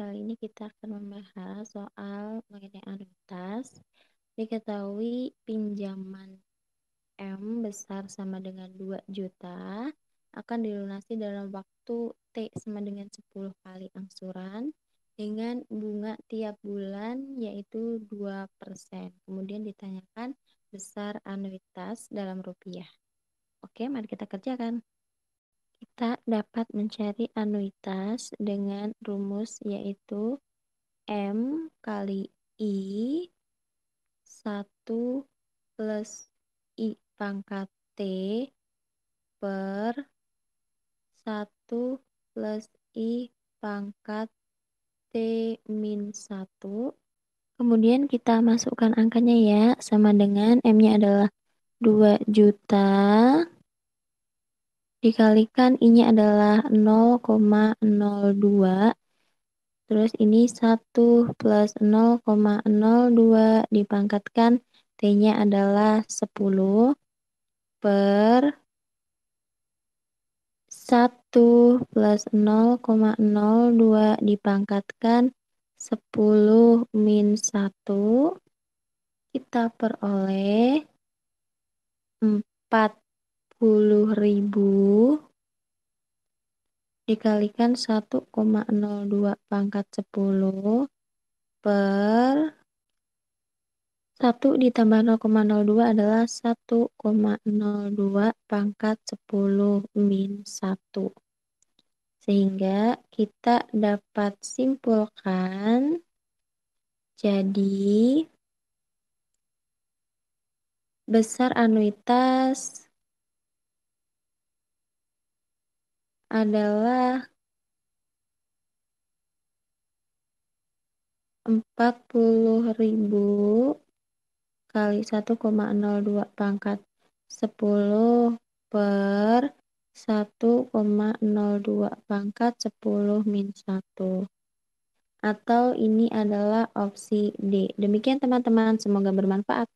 Kali ini kita akan membahas soal mengenai anuitas. Diketahui pinjaman M besar sama dengan 2 juta akan dilunasi dalam waktu T sama dengan 10 kali angsuran dengan bunga tiap bulan yaitu 2%. Kemudian ditanyakan besar anuitas dalam rupiah. Oke, mari kita kerjakan. Kita dapat mencari anuitas dengan rumus yaitu M kali I 1 plus I pangkat T per 1 plus I pangkat T min 1. Kemudian kita masukkan angkanya ya, sama dengan M-nya adalah 2 juta. Dikalikan I-nya adalah 0,02, terus ini 1 plus 0,02 dipangkatkan T-nya adalah 10 per 1 plus 0,02 dipangkatkan 10 min 1, kita peroleh 40.000 dikalikan 1,02 pangkat 10 per 1 ditambah 0,02 adalah 1,02 pangkat 10 min 1. Sehingga kita dapat simpulkan jadi besar anuitas adalah 40.000 kali 1,02 pangkat 10 per 1,02 pangkat 10 min 1. Atau ini adalah opsi D. Demikian teman-teman, semoga bermanfaat.